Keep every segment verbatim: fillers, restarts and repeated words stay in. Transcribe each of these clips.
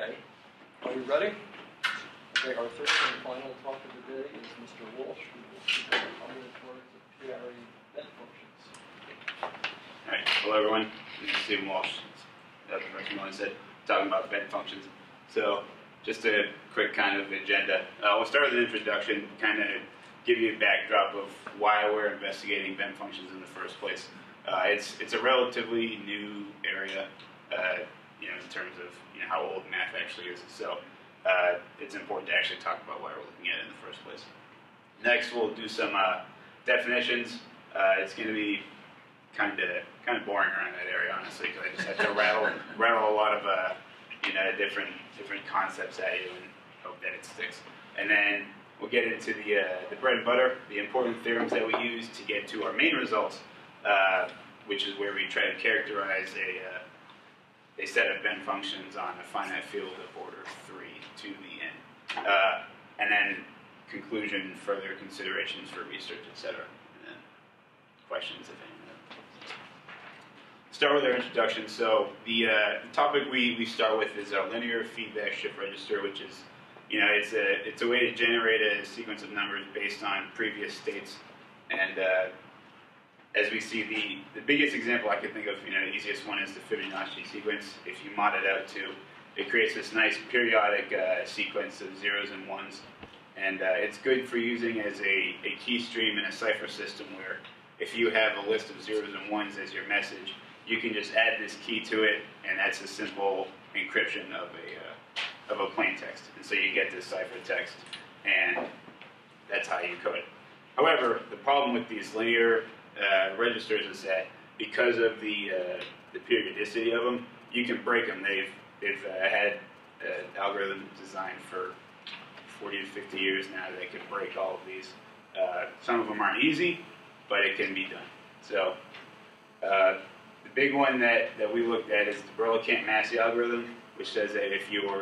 Okay, are you ready? Okay, our third and final talk of the day is Mister Walsh, who will speak on the combinatorics of P R E net functions. All right, hello everyone. This is Steven Walsh. That's what Melanie said, talking about bent functions. So, just a quick kind of agenda. Uh, we'll start with an introduction, kind of give you a backdrop of why we're investigating bent functions in the first place. Uh, it's it's a relatively new area, uh, you know, in terms of you know, how old math actually is. So uh, it's important to actually talk about why we're looking at it in the first place. Next, we'll do some uh, definitions. Uh, it's going to be kind of kind of boring around that area, honestly, because I just have to rattle rattle a lot of. Uh, You know, different different concepts at you, and hope that it sticks. And then we'll get into the uh, the bread and butter, the important theorems that we use to get to our main results, uh, which is where we try to characterize a uh, a set of bent functions on a finite field of order three to the n. Uh, and then conclusion, further considerations for research, et cetera. And then questions, if any. Start with our introduction. So the uh, topic we, we start with is our linear feedback shift register, which is, you know, it's a it's a way to generate a sequence of numbers based on previous states. And uh, as we see, the the biggest example I can think of, you know, the easiest one is the Fibonacci sequence. If you mod it out to, it creates this nice periodic uh, sequence of zeros and ones, and uh, it's good for using as a a key stream in a cipher system where if you have a list of zeros and ones as your message, you can just add this key to it, and that's a simple encryption of a uh, of a plain text. And so you get this cipher text, and that's how you code it. However, the problem with these linear uh, registers is that because of the uh, the periodicity of them, you can break them. They've they've uh, had an algorithm designed for forty to fifty years now that can break all of these. Uh, some of them aren't easy, but it can be done. So. Uh, The big one that, that we looked at is the Berlekamp-Massey algorithm, which says that if your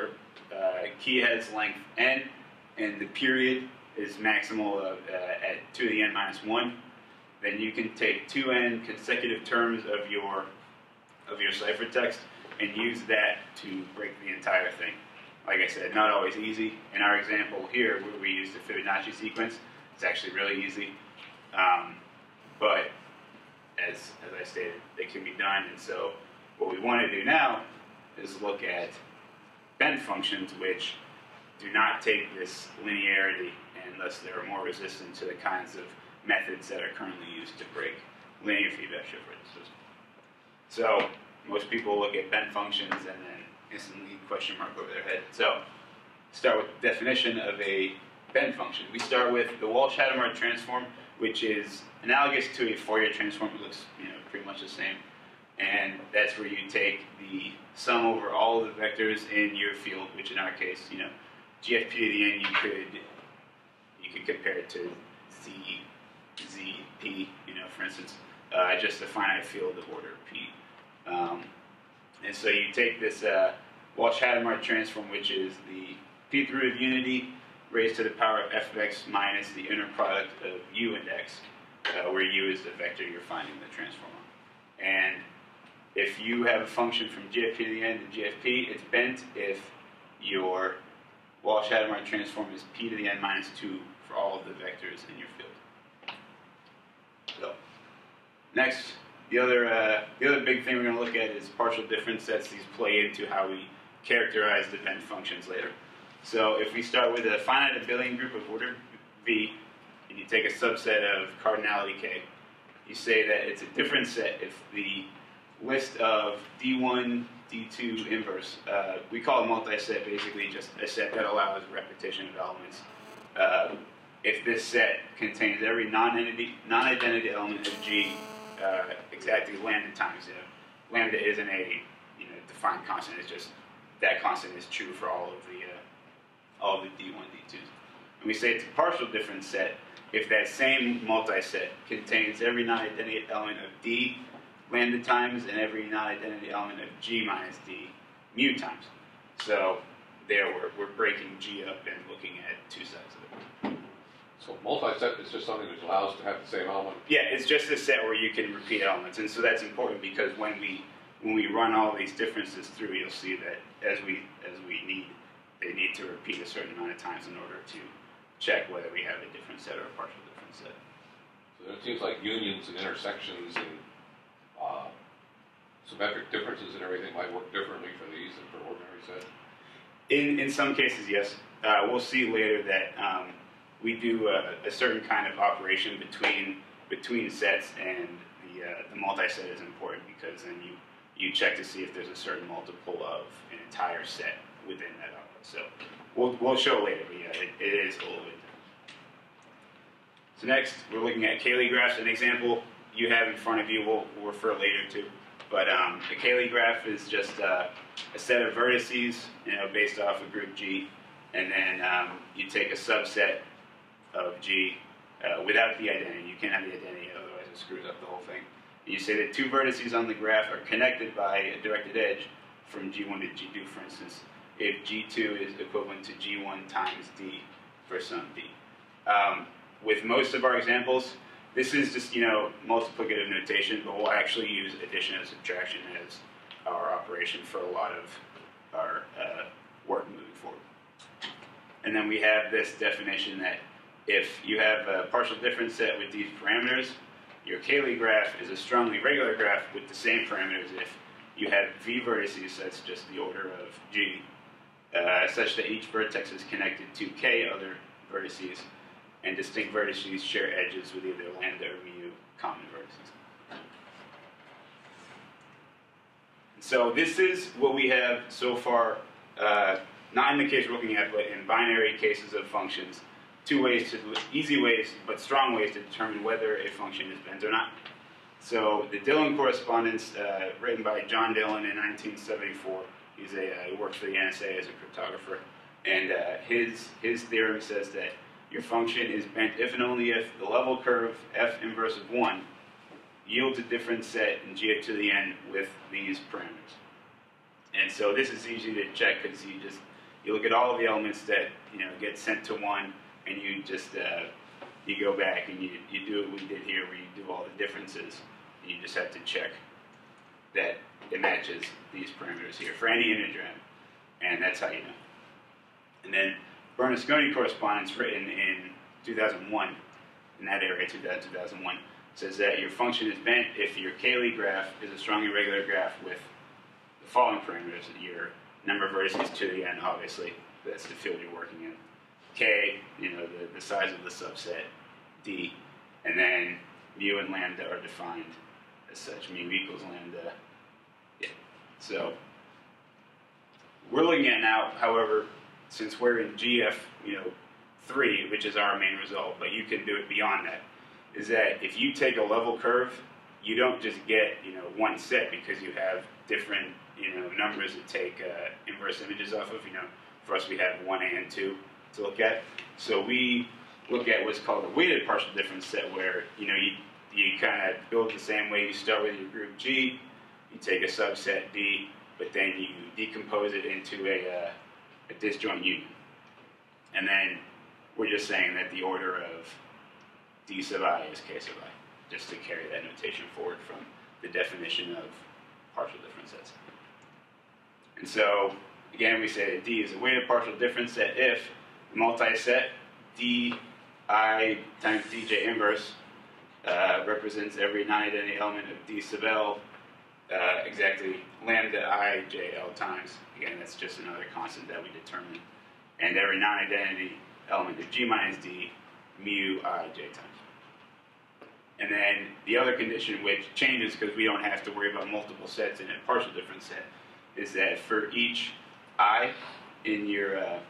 uh, key has length n and the period is maximal of, uh, at two to the n minus one, then you can take two n consecutive terms of your of your ciphertext and use that to break the entire thing. Like I said, not always easy. In our example here, where we used the Fibonacci sequence, it's actually really easy, um, but. As, as I stated, they can be done. And so what we want to do now is look at bent functions which do not take this linearity, and thus they're more resistant to the kinds of methods that are currently used to break linear feedback shift registers. So most people look at bent functions and then instantly question mark over their head. So start with the definition of a bent function. We start with the Walsh-Hadamard transform, which is analogous to a Fourier transform. It looks, you know, pretty much the same. And that's where you take the sum over all of the vectors in your field, which in our case, you know, G F P to the n, you could you could compare it to Z, Z, P, you know, for instance, uh, just a finite field of order P. Um, and so you take this uh, Walsh-Hadamard transform, which is the P root of unity raised to the power of f of x minus the inner product of u and x, uh, where u is the vector you're finding the transform on. And if you have a function from G F P to the n to G F P, it's bent if your Walsh-Hadamard transform is p to the n minus two for all of the vectors in your field. So, next, the other uh, the other big thing we're going to look at is partial difference sets. These play into how we characterize the bent functions later. So if we start with a finite abelian group of order V, and you take a subset of cardinality K, you say that it's a difference set if the list of D one, D two inverse, uh, we call a multi-set basically just a set that allows repetition of elements. Uh, if this set contains every non-entity, non-identity element of G, uh, exactly lambda times zero. Lambda isn't a you know defined constant, it's just that constant is true for all of the uh, all of the D one, D twos. And we say it's a partial difference set if that same multi-set contains every non-identity element of D lambda times and every non-identity element of G minus D mu times. So there we're, we're breaking G up and looking at two sides of it. So multi-set is just something which allows to have the same element? Yeah, it's just a set where you can repeat elements. And so that's important because when we when we run all these differences through, you'll see that as we as we need, they need to repeat a certain amount of times in order to check whether we have a difference set or a partial difference set. So it seems like unions and intersections and uh, symmetric differences and everything might work differently for these than for ordinary sets. In in some cases, yes. Uh, we'll see later that um, we do a, a certain kind of operation between between sets, and the uh, the multi-set is important because then you you check to see if there's a certain multiple of an entire set within that output. So we'll we'll show later, but yeah, it, it is a little bit different. So next, we're looking at Cayley graphs. An example you have in front of you, we'll, we'll refer later to. But um, a Cayley graph is just uh, a set of vertices, you know, based off of group G, and then um, you take a subset of G uh, without the identity. You can't have the identity, otherwise it screws up the whole thing. And you say that two vertices on the graph are connected by a directed edge from G one to G two, for instance, if G two is equivalent to G one times D for some D. Um, with most of our examples, this is just, you know, multiplicative notation, but we'll actually use addition and subtraction as our operation for a lot of our uh, work moving forward. And then we have this definition that if you have a partial difference set with these parameters, your Cayley graph is a strongly regular graph with the same parameters if you have V vertices, so that's just the order of G, Uh, such that each vertex is connected to k other vertices, and distinct vertices share edges with either lambda or mu common vertices. So this is what we have so far, uh, not in the case we're looking at, but in binary cases of functions, two ways to, easy ways, but strong ways to determine whether a function is bent or not. So the Dillon correspondence, uh, written by John Dillon in nineteen seventy-four, He's a, uh, he worked for the N S A as a cryptographer, and uh, his, his theorem says that your function is bent if and only if the level curve f inverse of one yields a difference set in G F to the n with these parameters. And so this is easy to check because you just, you look at all of the elements that, you know, get sent to one, and you just, uh, you go back and you, you do what we did here where you do all the differences, and you just have to check that it matches these parameters here for any integer n, and that's how you know. And then Bernasconi correspondence, written in two thousand one, in that area, two thousand, two thousand one, says that your function is bent if your Cayley graph is a strongly regular graph with the following parameters: your number of vertices to the n, obviously, that's the field you're working in, k, you know, the, the size of the subset, d, and then mu and lambda are defined as such, mu equals lambda. Yeah. So we're looking at now, however, since we're in G F, you know, three, which is our main result, but you can do it beyond that, is that if you take a level curve, you don't just get, you know, one set because you have different, you know, numbers to take uh, inverse images off of. You know, for us we have one and two to look at. So we look at what's called a weighted partial difference set, where, you know, you you kind of build the same way. You start with your group G, you take a subset D, but then you decompose it into a, uh, a disjoint union. And then we're just saying that the order of D sub I is K sub I, just to carry that notation forward from the definition of partial difference sets. And so, again, we say that D is a weighted partial difference set if multi-set D I times D J inverse uh, represents every non-identity element of D sub L, Uh, exactly lambda I j l times, again that's just another constant that we determine, and every non-identity element of G minus D mu I j times. And then the other condition, which changes because we don't have to worry about multiple sets in a partial difference set, is that for each I in your uh,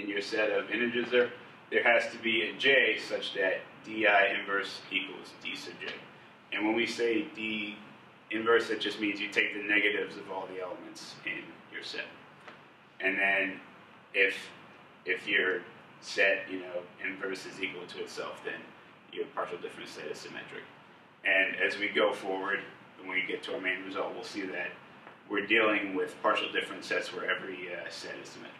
in your set of integers there, there has to be a j such that D I inverse equals D sub j. And when we say D inverse, it just means you take the negatives of all the elements in your set. And then if if your set, you know, inverse is equal to itself, then your partial difference set is symmetric. And as we go forward, when we get to our main result, we'll see that we're dealing with partial difference sets where every uh, set is symmetric.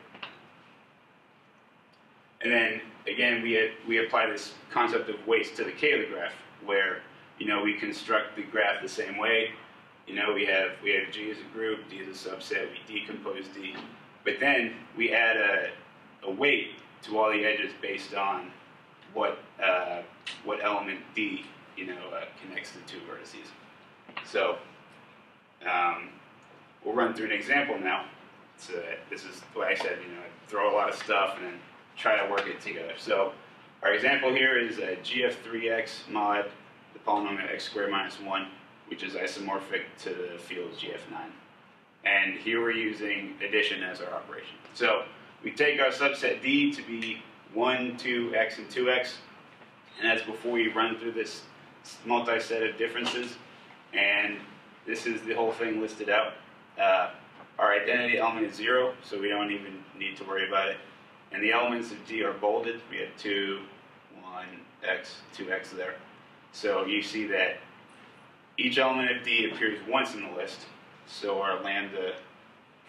And then, again, we, had, we apply this concept of weights to the Cayley graph, where, you know, we construct the graph the same way. You know, we have we have G as a group, D as a subset. We decompose D, but then we add a a weight to all the edges based on what uh, what element D you know uh, connects the two vertices. So um, we'll run through an example now. So this is what I said. You know, I throw a lot of stuff and then try to work it together. So our example here is a G F three x mod the polynomial x squared minus one, which is isomorphic to the field G F nine. And here we're using addition as our operation. So we take our subset D to be one, two, x, and two x, and that's before we run through this multi-set of differences. And this is the whole thing listed out. Uh, our identity element is zero, so we don't even need to worry about it. And the elements of D are bolded. We have two, one, x, two x there. So you see that each element of D appears once in the list, so our lambda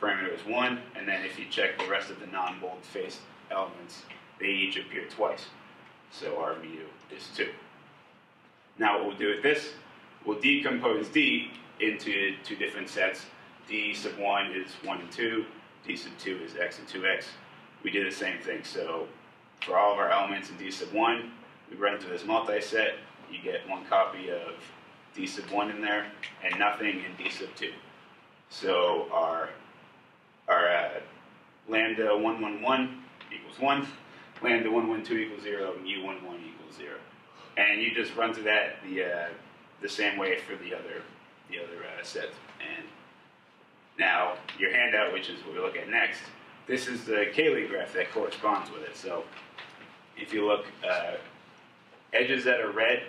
parameter is one, and then if you check the rest of the non-bold face elements, they each appear twice, so our mu is two. Now what we'll do with this, we'll decompose D into two different sets. D sub one is one and two, D sub two is x and two x. We do the same thing, so for all of our elements in D sub one, we run through this multi-set, you get one copy of D sub one in there, and nothing in D sub two. So our, our uh, lambda one one one equals one, lambda one one two equals zero, mu one one equals zero. And you just run through that the, uh, the same way for the other, the other uh, set. And now your handout, which is what we look at next, this is the Cayley graph that corresponds with it. So if you look, uh, edges that are red,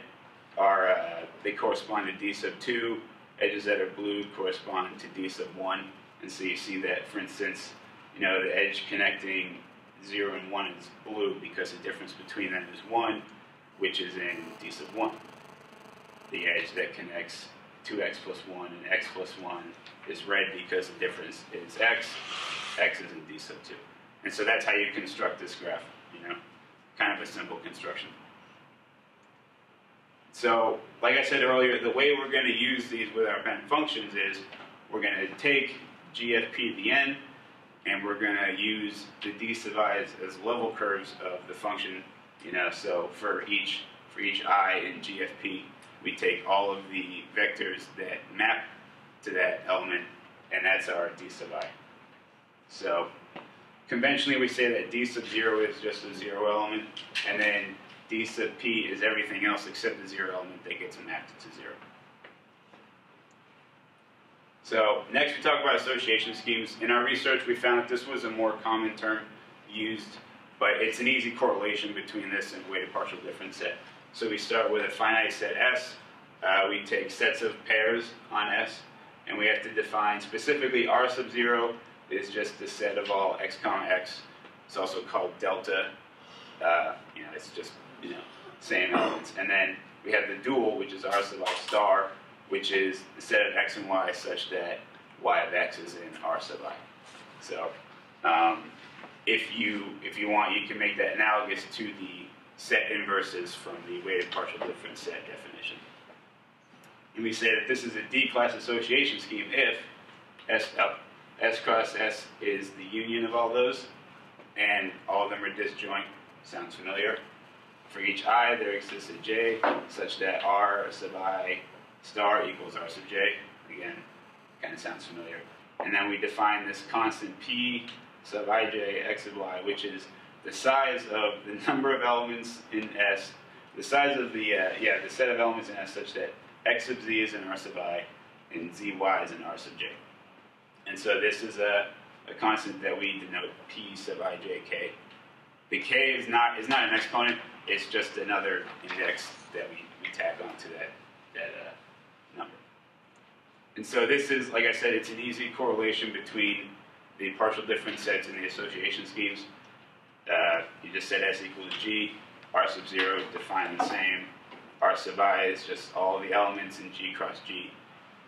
Are, uh, they correspond to D sub two, edges that are blue correspond to D sub one, and so you see that, for instance, you know, the edge connecting zero and one is blue because the difference between them is one, which is in D sub one. The edge that connects two x plus one and x plus one is red because the difference is x, x is in D sub two. And so that's how you construct this graph, you know, kind of a simple construction. So, like I said earlier, the way we're going to use these with our bent functions is we're going to take G F P at the end, and we're going to use the D sub i's as level curves of the function. You know, so for each for each I in G F P, we take all of the vectors that map to that element, and that's our D sub I. So, conventionally, we say that D sub zero is just a zero element, and then D sub P is everything else except the zero element that gets mapped to zero. So next we talk about association schemes. In our research we found that this was a more common term used, but it's an easy correlation between this and weighted partial difference set. So we start with a finite set S, uh, we take sets of pairs on S, and we have to define specifically R sub zero is just the set of all x comma x. It's also called delta, uh, you know, it's just you know, same elements. And then we have the dual, which is R sub I star, which is the set of x and y such that y of x is in R sub I. So um, if you if you want, you can make that analogous to the set inverses from the weighted partial difference set definition. And we say that this is a D-class association scheme if S, uh, S cross S is the union of all those, and all of them are disjoint. Sounds familiar. For each I, there exists a j such that R sub I star equals R sub j. Again, kind of sounds familiar. And then we define this constant p sub ij x sub y, which is the size of the number of elements in S, the size of the uh, yeah the set of elements in S such that x sub z is in R sub I, and zy is in R sub j. And so this is a, a constant that we denote p sub ij k. The k is not is not an exponent. It's just another index that we, we tack onto that, that uh, number. And so this is, like I said, it's an easy correlation between the partial difference sets and the association schemes. Uh, you just set S equals G, R sub zero defined the same, R sub I is just all the elements in G cross G,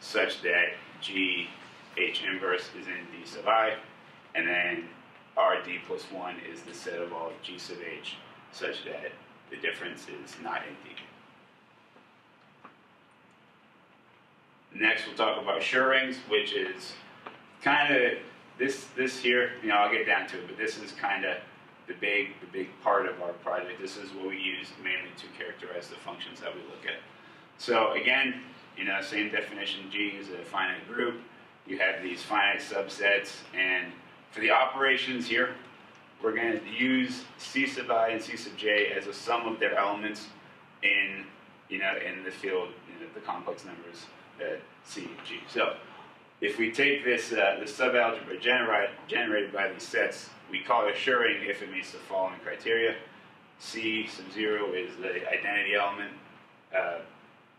such that G H inverse is in D sub I, and then R D plus one is the set of all of G sub H, such that the difference is not in D. Next, we'll talk about Schur rings, which is kind of this this here. You know, I'll get down to it, but this is kind of the big the big part of our project. This is what we use mainly to characterize the functions that we look at. So again, you know, same definition. G is a finite group. You have these finite subsets, and for the operations here, we're going to use C sub I and C sub J as a sum of their elements in, you know, in the field, you know, the complex numbers uh, C and G. So if we take this uh, the subalgebra genera generated by these sets, we call it a Schur ring if it meets the following criteria. C sub zero is the identity element. Uh,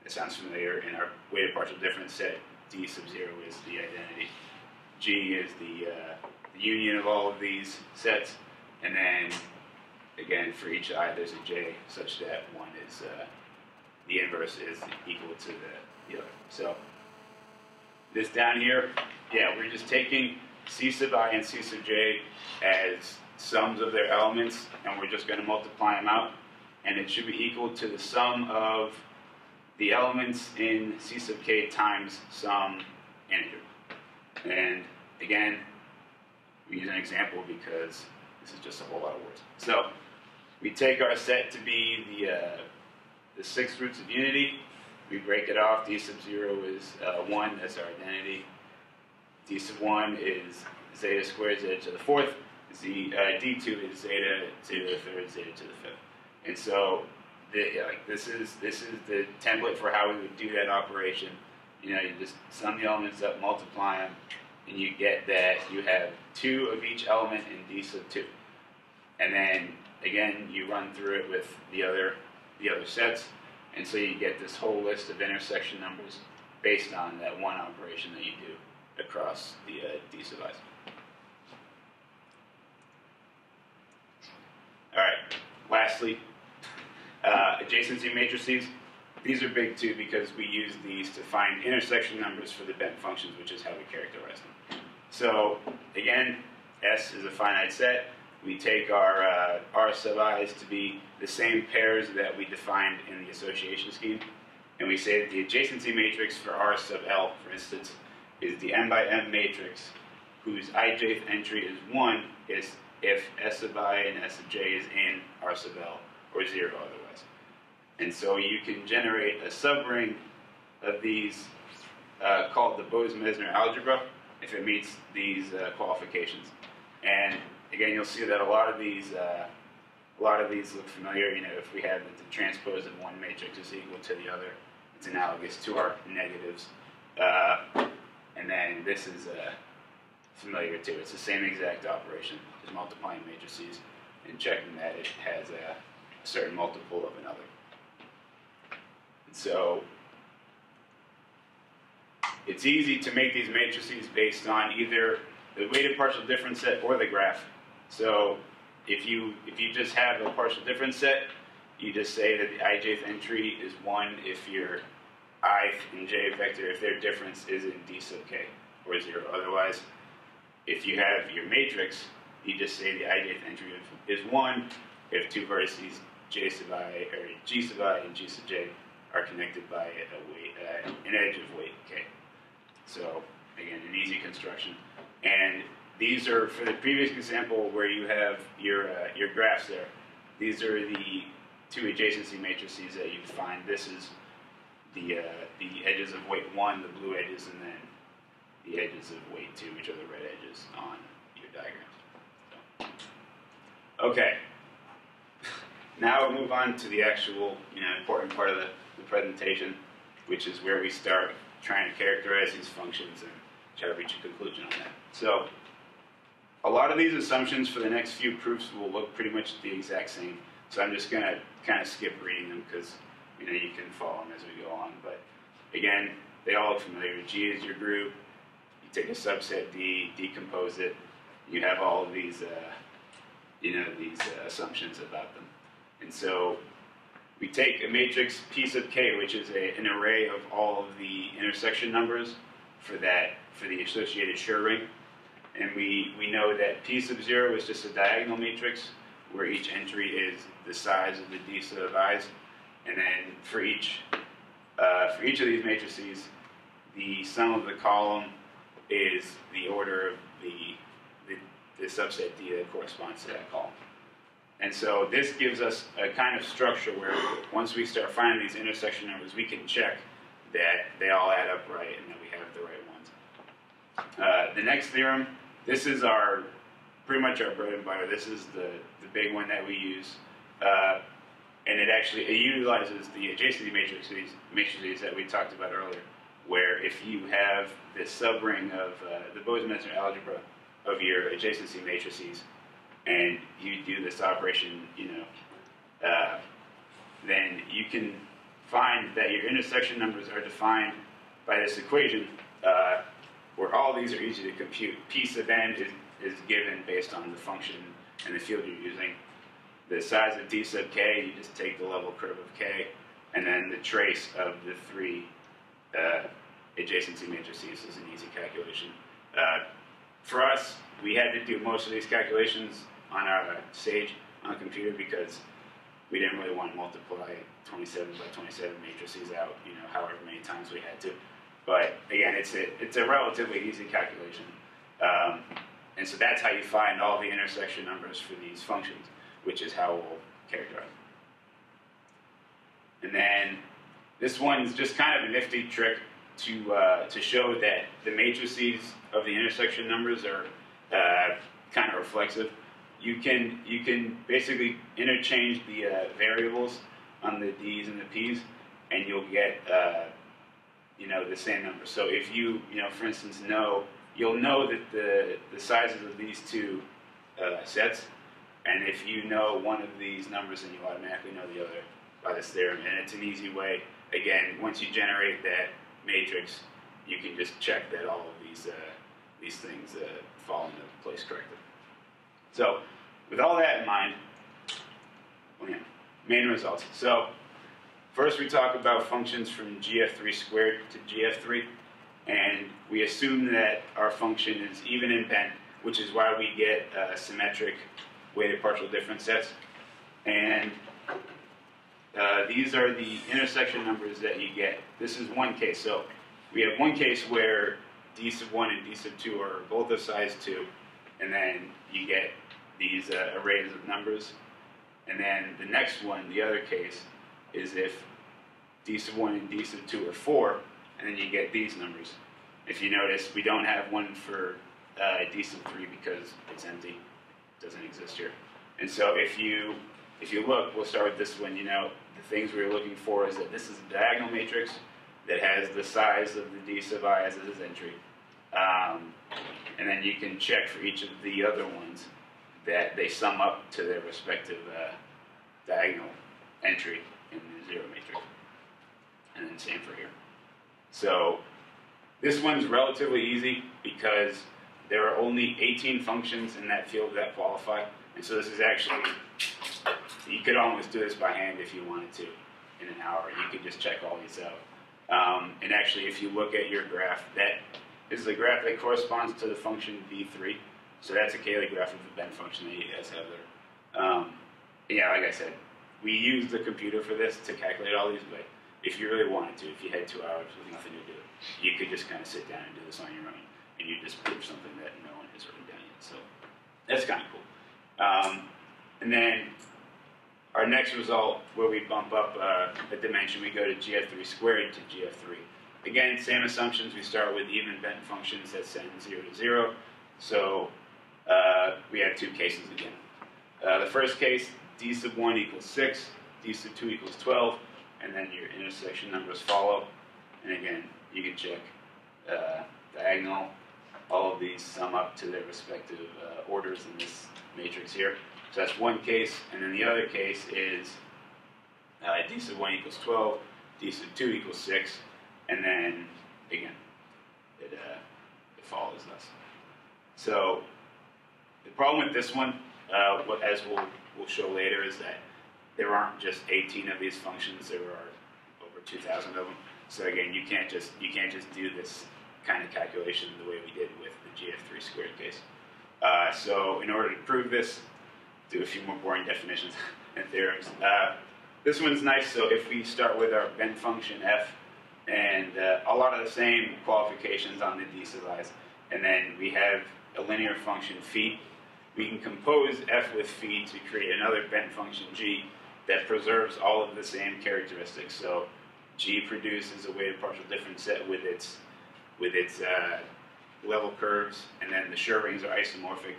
it sounds familiar. In our weighted partial difference set, D sub zero is the identity. G is the, uh, the union of all of these sets. And then, again, for each I, there's a J such that one is, uh, the inverse is equal to the, the other. So this down here, yeah, we're just taking C sub I and C sub J as sums of their elements, and we're just going to multiply them out. And it should be equal to the sum of the elements in C sub K times some integer. And again, we use an example because this is just a whole lot of words. So we take our set to be the, uh, the six roots of unity. We break it off. D sub zero is uh, one. That's our identity. D sub one is zeta squared, zeta to the fourth. Z, uh, D two is zeta, zeta to the third, zeta to the fifth. And so the, like, this is this is the template for how we would do that operation. You know, you just sum the elements up, multiply them, and you get that you have two of each element in D sub two. And then, again, you run through it with the other, the other sets, and so you get this whole list of intersection numbers based on that one operation that you do across the uh, D sub i's. All right, lastly, uh, adjacency matrices. These are big, too, because we use these to find intersection numbers for the bent functions, which is how we characterize them. So, again, S is a finite set. We take our uh, R sub i's to be the same pairs that we defined in the association scheme. And we say that the adjacency matrix for R sub L, for instance, is the M by M matrix whose ijth entry is one is if S sub I and S sub J is in R sub L, or zero otherwise. And so you can generate a subring of these uh, called the Bose-Mesner algebra if it meets these uh, qualifications. And again, you'll see that a lot of these, uh, a lot of these look familiar. You know, if we have the transpose of one matrix is equal to the other, it's analogous to our negatives. Uh, and then this is uh, familiar too. It's the same exact operation, just multiplying matrices and checking that it has a certain multiple of another. So it's easy to make these matrices based on either the weighted partial difference set or the graph. So if you if you just have a partial difference set, you just say that the ijth entry is one if your I and j vector, if their difference is in D sub k, or zero otherwise. If you have your matrix, you just say the ijth entry is one if two vertices j sub I, or g sub I and g sub j are connected by a weight, uh, an edge of weight k. So again, an easy construction. And these are for the previous example where you have your uh, your graphs there. These are the two adjacency matrices that you find. This is the uh, the edges of weight one, the blue edges, and then the edges of weight two, which are the red edges on your diagrams. So. Okay. Now we'll move on to the actual, you know, important part of the, the presentation, which is where we start trying to characterize these functions and try to reach a conclusion on that. So a lot of these assumptions for the next few proofs will look pretty much the exact same. So I'm just going to kind of skip reading them because, you know, you can follow them as we go on. But again, they all look familiar. G is your group. You take a subset D, decompose it. You have all of these, uh, you know, these uh, assumptions about them. And so we take a matrix P sub K, which is a, an array of all of the intersection numbers for that, for the associated Schur ring. And we, we know that P sub zero is just a diagonal matrix where each entry is the size of the D sub i's. And then for each, uh, for each of these matrices, the sum of the column is the order of the, the, the subset D that corresponds to that column. And so this gives us a kind of structure where once we start finding these intersection numbers, we can check that they all add up right and that we have the right ones. Uh, the next theorem, this is our pretty much our bread and butter. This is the, the big one that we use. Uh, and it actually it utilizes the adjacency matrices, matrices that we talked about earlier, where if you have this subring of uh, the Bose-Mesner algebra of your adjacency matrices, and you do this operation, you know, uh, then you can find that your intersection numbers are defined by this equation, uh, where all these are easy to compute. P sub n is, is given based on the function and the field you're using. The size of d sub k, you just take the level curve of k, and then the trace of the three uh, adjacency matrices is an easy calculation. Uh, for us, we had to do most of these calculations on our Sage on computer because we didn't really want to multiply twenty-seven by twenty-seven matrices out, you know, however many times we had to. But again, it's a, it's a relatively easy calculation. Um, and so that's how you find all the intersection numbers for these functions, which is how we'll characterize them. And then this one's just kind of a nifty trick to, uh, to show that the matrices of the intersection numbers are Uh, kind of reflexive. You can you can basically interchange the uh, variables on the d's and the p's, and you'll get uh, you know the same number. So if you you know for instance know you'll know that the the sizes of these two uh, sets, and if you know one of these numbers, then you automatically know the other by this theorem. And it's an easy way. Again, once you generate that matrix, you can just check that all of these. Uh, these things uh, fall into place correctly. So with all that in mind, main results. So first we talk about functions from G F three squared to G F three, and we assume that our function is even in bent, which is why we get uh, symmetric weighted partial difference sets. And uh, these are the intersection numbers that you get. This is one case. So we have one case where d sub one and d sub two are both of size two, and then you get these uh, arrays of numbers. And then the next one, the other case, is if d sub one and d sub two are four, and then you get these numbers. If you notice, we don't have one for uh, d sub three because it's empty, it doesn't exist here. And so if you if you look, we'll start with this one. You know, the things we were looking for is that this is a diagonal matrix that has the size of the d sub I as its entry. Um, and then you can check for each of the other ones that they sum up to their respective uh, diagonal entry in the zero matrix. And then same for here. So this one's relatively easy because there are only eighteen functions in that field that qualify. And so this is actually, you could almost do this by hand if you wanted to in an hour. You could just check all these out. Um, and actually, if you look at your graph, that is the graph that corresponds to the function V three. So that's a Cayley graph of the bent function that you guys have there. Um, yeah, like I said, we use the computer for this to calculate all these, but if you really wanted to, if you had two hours with nothing to do, you could just kind of sit down and do this on your own, and you just prove something that no one has written down yet. So that's kind of cool. Um, and then our next result, where we bump up uh, a dimension, we go to G F three squared to G F three. Again, same assumptions. We start with even bent functions that send zero to zero. So uh, we have two cases again. Uh, the first case, d sub one equals six, d sub two equals twelve, and then your intersection numbers follow. And again, you can check uh, diagonal. All of these sum up to their respective uh, orders in this matrix here. So that's one case, and then the other case is uh, d sub one equals twelve, d sub two equals six, and then, again, it, uh, it follows us. So the problem with this one, uh, what, as we'll, we'll show later, is that there aren't just eighteen of these functions, there are over two thousand of them. So again, you can't just, you can't just do this kind of calculation the way we did with the G F three squared case. Uh, so in order to prove this, do a few more boring definitions and theorems. Uh, this one's nice. So if we start with our bent function f, and uh, a lot of the same qualifications on the D-sub-i's. And then we have a linear function phi. We can compose f with phi to create another bent function g that preserves all of the same characteristics. So g produces a weighted partial difference set with its with its uh, level curves, and then the Schur rings are isomorphic,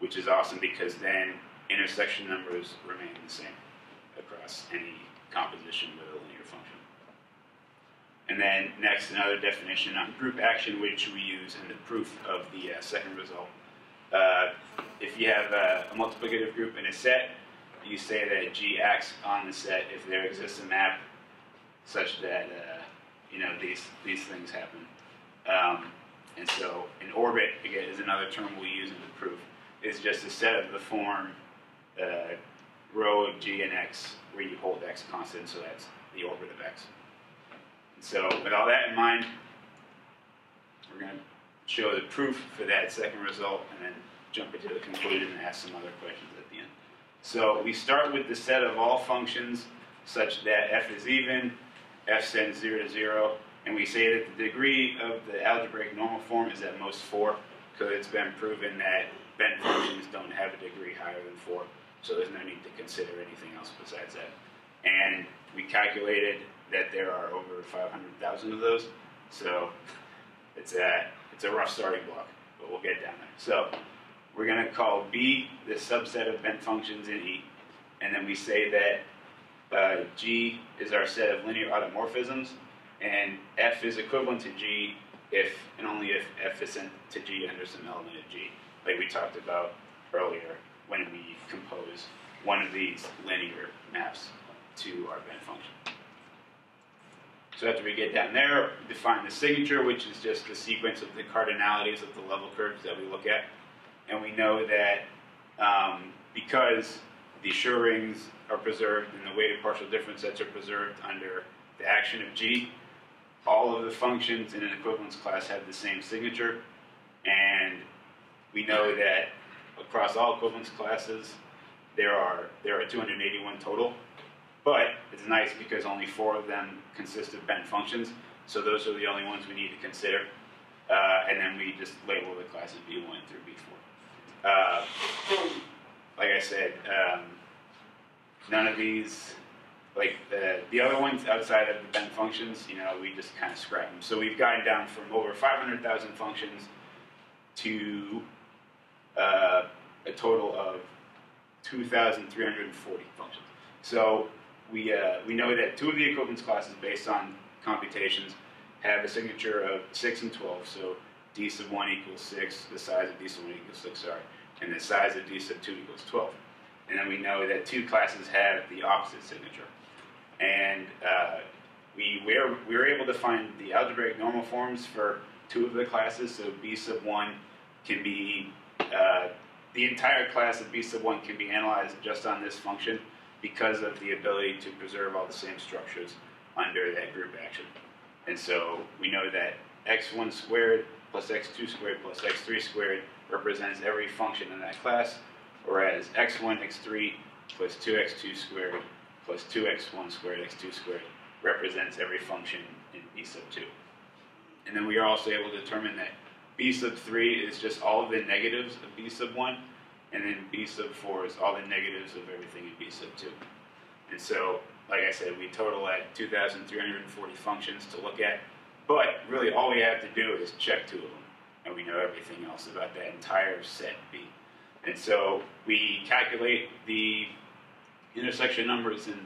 which is awesome because then intersection numbers remain the same across any composition with a linear function. And then next, another definition on group action, which we use in the proof of the uh, second result. Uh, if you have a, a multiplicative group in a set, you say that G acts on the set if there exists a map such that uh, you know these these things happen. Um, and so an orbit, again, is another term we use in the proof. It's just a set of the form uh, rho of G and X where you hold X constant, so that's the orbit of X. So with all that in mind, we're going to show the proof for that second result and then jump into the conclusion and ask some other questions at the end. So we start with the set of all functions such that f is even, f sends zero to zero, and we say that the degree of the algebraic normal form is at most four, because it's been proven that bent functions don't have a degree higher than four, so there's no need to consider anything else besides that. And we calculated that there are over five hundred thousand of those, so it's a, it's a rough starting block, but we'll get down there. So we're going to call B the subset of bent functions in E, and then we say that uh, G is our set of linear automorphisms, and F is equivalent to G if and only if F is sent to G under some element of G, like we talked about earlier when we compose one of these linear maps to our bent function. So after we get down there, we define the signature, which is just the sequence of the cardinalities of the level curves that we look at. And we know that um, because the Schur rings are preserved and the weighted partial difference sets are preserved under the action of G, all of the functions in an equivalence class have the same signature. And we know that across all equivalence classes, there are, there are two hundred eighty-one total. But it's nice because only four of them consist of bent functions, so those are the only ones we need to consider. Uh, and then we just label the classes B one through B four. Uh, like I said, um, none of these, like the, the other ones outside of the bent functions, you know, we just kind of scrap them. So we've gotten down from over five hundred thousand functions to uh, a total of two thousand three hundred forty functions. So we, uh, we know that two of the equivalence classes based on computations have a signature of six and twelve, so d sub one equals six, the size of d sub one equals six, sorry, and the size of d sub two equals twelve. And then we know that two classes have the opposite signature. And uh, we, were, we were able to find the algebraic normal forms for two of the classes, so b sub one can be, uh, the entire class of b sub one can be analyzed just on this function, because of the ability to preserve all the same structures under that group action. And so we know that x one squared plus x two squared plus x three squared represents every function in that class, whereas x one, x three plus two x two squared plus two x one squared, x two squared represents every function in B sub two. And then we are also able to determine that B sub three is just all of the negatives of B sub one, and then B sub four is all the negatives of everything in B sub two. And so, like I said, we total at two thousand three hundred forty functions to look at, but really all we have to do is check two of them, and we know everything else about that entire set B. And so we calculate the intersection numbers and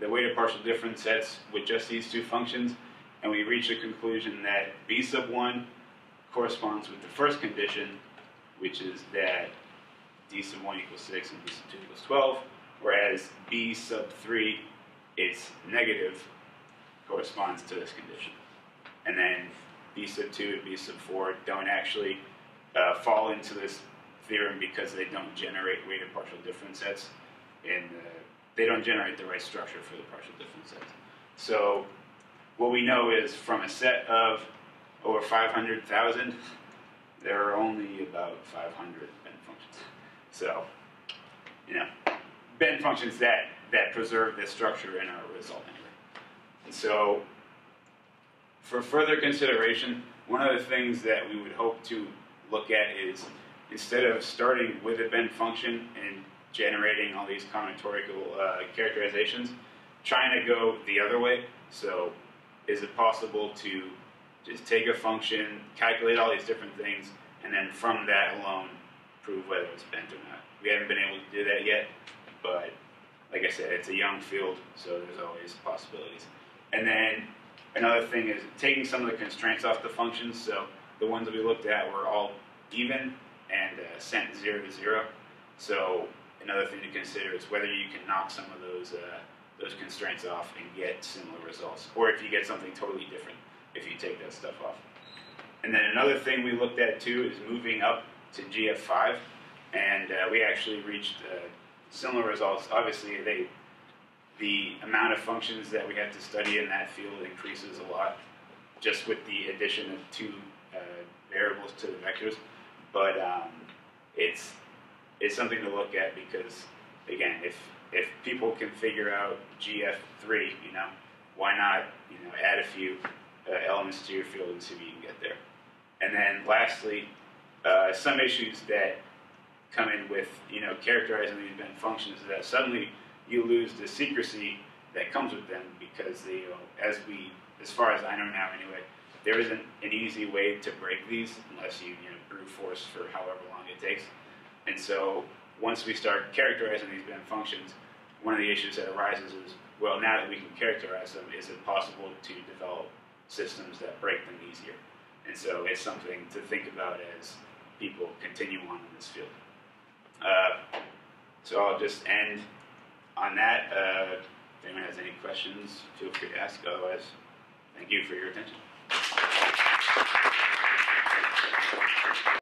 the weighted partial difference sets with just these two functions, and we reach the conclusion that B sub one corresponds with the first condition, which is that d sub one equals six and b sub two equals twelve, whereas b sub three, its negative, corresponds to this condition. And then b sub two and b sub four don't actually uh, fall into this theorem because they don't generate weighted partial difference sets, and uh, they don't generate the right structure for the partial difference sets. So what we know is from a set of over five hundred thousand, there are only about five hundred bent functions. So, you know, bent functions that, that preserve this structure in our result anyway. And so for further consideration, one of the things that we would hope to look at is, instead of starting with a bent function and generating all these combinatorial uh, characterizations, trying to go the other way. So is it possible to just take a function, calculate all these different things, and then from that alone prove whether it's bent or not? We haven't been able to do that yet, but like I said, it's a young field, so there's always possibilities. And then another thing is taking some of the constraints off the functions. So the ones that we looked at were all even and uh, sent zero to zero. So another thing to consider is whether you can knock some of those uh, those constraints off and get similar results, or if you get something totally different if you take that stuff off. And then another thing we looked at too is moving up to G F five, and uh, we actually reached uh, similar results. Obviously, they the amount of functions that we have to study in that field increases a lot, just with the addition of two uh, variables to the vectors. But um, it's it's something to look at because, again, if if people can figure out G F three, you know, why not you know add a few uh, elements to your field and see if you can get there. And then lastly, uh, some issues that come in with you know characterizing these bent functions is that suddenly you lose the secrecy that comes with them, because they, you know, as we, as far as I know now anyway, there isn't an easy way to break these unless you, you know, brute force for however long it takes. And so once we start characterizing these bent functions, one of the issues that arises is, well, now that we can characterize them, is it possible to develop systems that break them easier? And so it's something to think about as people continue on in this field. Uh, so I'll just end on that. Uh, if anyone has any questions, feel free to ask. Otherwise, thank you for your attention.